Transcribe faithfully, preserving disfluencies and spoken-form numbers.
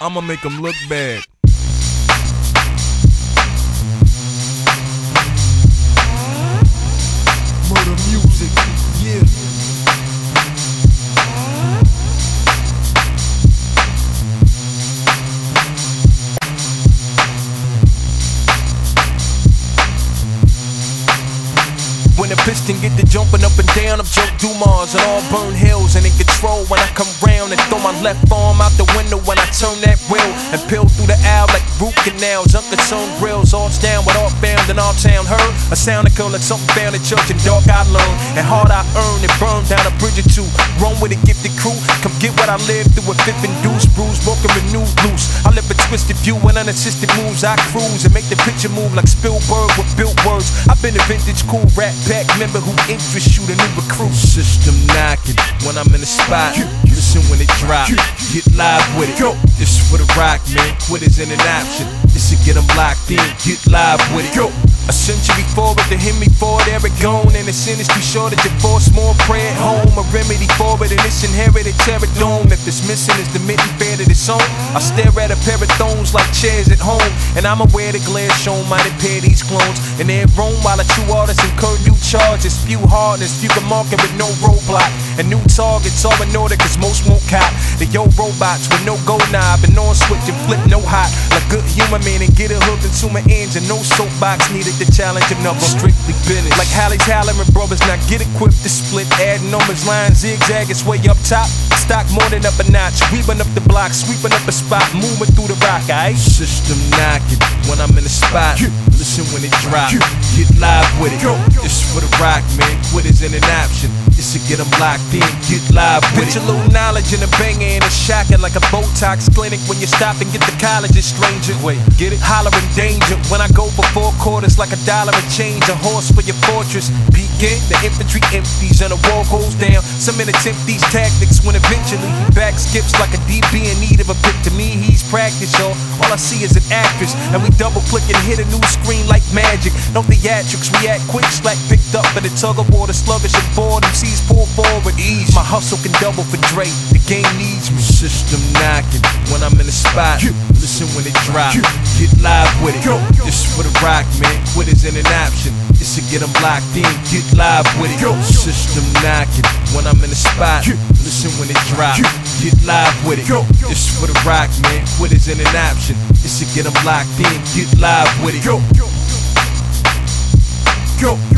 I'ma make them look bad. Murder music, yeah. When the piston get to jumping up and down, I'm Joe Dumas and all burn hills and in control when I come round and throw my left arm out the window when I turn that wheel and peel through the aisle like root canals, unconcerned grills, arms down with all bound in all town heard. A sound that comes like something found in church and dark I learned, and hard I earned and burned down a bridge or two. Run with a gifted crew, come get what I lived through a fifth induced bruise, broken renewed loose. I live a twisted view and unassisted moves. I cruise and make the picture move like Spielberg with built words. I've been a vintage cool rat pack member who interests you, the new recruit. System knocking when I'm in the spot. Listen when it drop, get live with it. This for the rock, man. Quit isn't an option. This to get them locked in. Get live with it. A century forward to hit me for it, ever gone. And the sin is too short to divorce more prayer at home. A remedy for it, and it's inherited terradome. If it's missing, it's the mitten fair that it's on. I stare at a pair of thrones like chairs at home. And I'm aware the glare shown might impair these clones. And they roam while a true artist incur new charges. Few hardness, few can market with no roadblock. And new targets all in order, cause most won't cop. The yo robots with no gold knob. And on switch and flip no hot. Like good human man and get it hooked into my ends. And no soapbox needed the challenge of numbers, strictly business. Like Hallie's Halloran brothers, now get equipped to split. Add numbers, line zigzag, it's way up top. Stock more than up a notch, weaving up the block, sweeping up a spot, moving through the rock, aight? System knocking when I'm in the spot. Listen when it drop, get live with it. This for the rock, man. Quit isn't an option. This to get them locked in, get live with it. Put your little knowledge in a banger and a shocker like a Botox clinic. When you stop and get the college, it's stranger. Wait, get it? Hollering danger when I go for four quarters. Like Like a dollar and change, a horse for your fortress. Begin, the infantry empties and the wall goes down. Some men attempt these tactics when eventually he back skips like a D B in need of a pick. To me, he's practice, y'all. All I see is an actress, and we double click and hit a new screen like magic. No theatrics, we act quick, slack picked up by the tug of war, the sluggish and bored. M Cs pull forward, ease. My hustle can double for Dre. The game needs me. System knocking when I'm in the spot. Listen when it drop, get live with it. This for the rock, man. Quit isn't an option. This to get them locked in, get live with it. System knocking when I'm in the spot. Listen when it drop, get live with it. This for the rock, man. Quit isn't an option. This to get them locked in, get live with it. Yo.